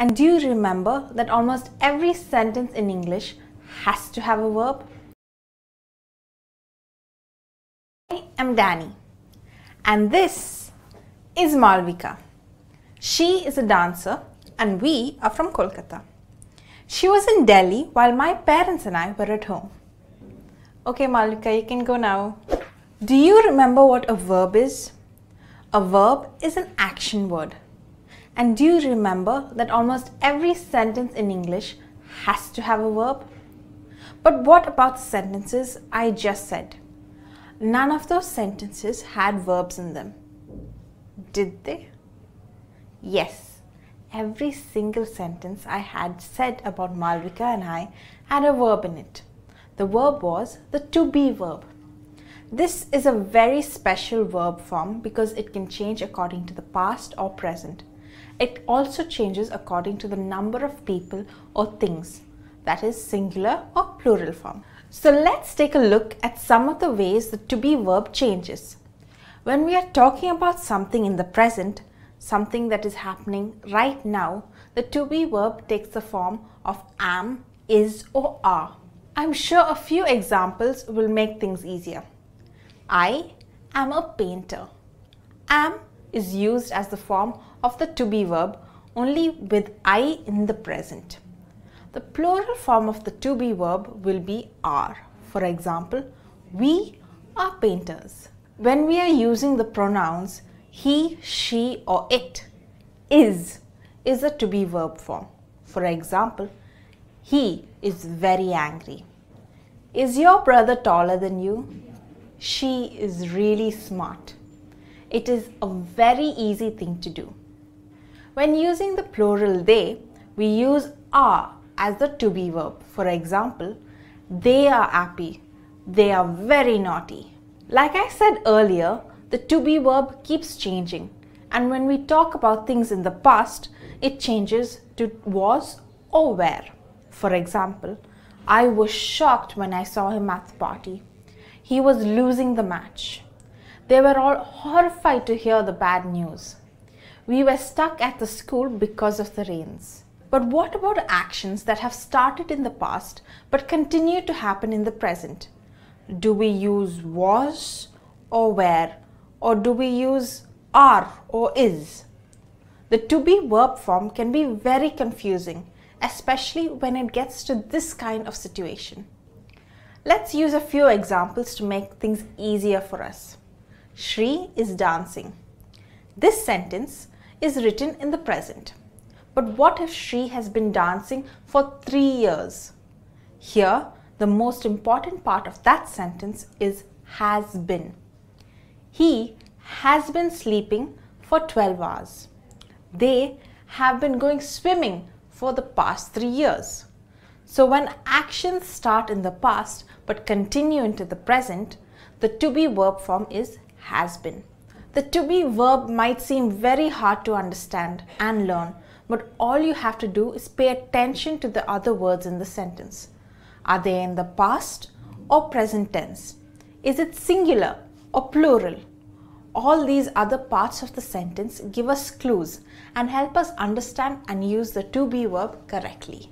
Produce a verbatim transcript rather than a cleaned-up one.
And do you remember that almost every sentence in English has to have a verb? I am Danny, and this is Malvika. She is a dancer and we are from Kolkata. She was in Delhi while my parents and I were at home. Okay Malvika, you can go now. Do you remember what a verb is? A verb is an action word. And do you remember that almost every sentence in English has to have a verb? But what about the sentences I just said? None of those sentences had verbs in them. Did they? Yes, every single sentence I had said about Malvika and I had a verb in it. The verb was the to be verb. This is a very special verb form because it can change according to the past or present. It also changes according to the number of people or things, that is singular or plural form. So let's take a look at some of the ways the to be verb changes. When we are talking about something in the present, something that is happening right now, the to be verb takes the form of am, is or are. I'm sure a few examples will make things easier. I am a painter. Am is used as the form of the to be verb only with I in the present. The plural form of the to be verb will be are. For example, we are painters. When we are using the pronouns he, she or it, is is a to be verb form. For example, he is very angry. Is your brother taller than you? She is really smart. It is a very easy thing to do. When using the plural they, we use are as the to be verb. For example, they are happy. They are very naughty. Like I said earlier, the to be verb keeps changing. And when we talk about things in the past, it changes to was or were. For example, I was shocked when I saw him at the party. He was losing the match. They were all horrified to hear the bad news. We were stuck at the school because of the rains. But what about actions that have started in the past but continue to happen in the present? Do we use was or were, or do we use are or is? The to be verb form can be very confusing, especially when it gets to this kind of situation. Let's use a few examples to make things easier for us. Shri is dancing. This sentence is written in the present. But what if Shri has been dancing for three years? Here, the most important part of that sentence is has been. He has been sleeping for twelve hours. They have been going swimming for the past three years. So when actions start in the past but continue into the present, the to be verb form is has been. The to be verb might seem very hard to understand and learn, but all you have to do is pay attention to the other words in the sentence. Are they in the past or present tense? Is it singular or plural? All these other parts of the sentence give us clues and help us understand and use the to be verb correctly.